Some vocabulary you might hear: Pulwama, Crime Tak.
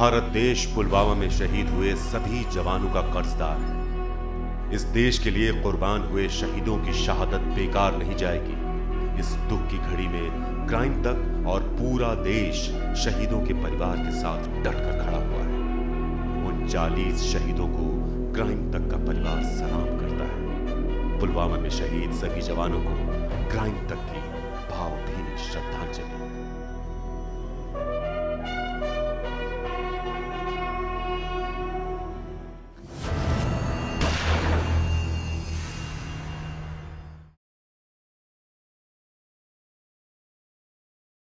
भारत देश पुलवामा में शहीद हुए सभी जवानों का कर्जदार है। इस देश के लिए कुर्बान हुए शहीदों की शहादत बेकार नहीं जाएगी। इस दुख की घड़ी में क्राइम तक और पूरा देश शहीदों के परिवार के साथ डटकर खड़ा हुआ है। उन 40 शहीदों को क्राइम तक का परिवार सलाम करता है। पुलवामा में शहीद सभी जवानों को क्राइम तक की भावभीनी श्रद्धांजलि।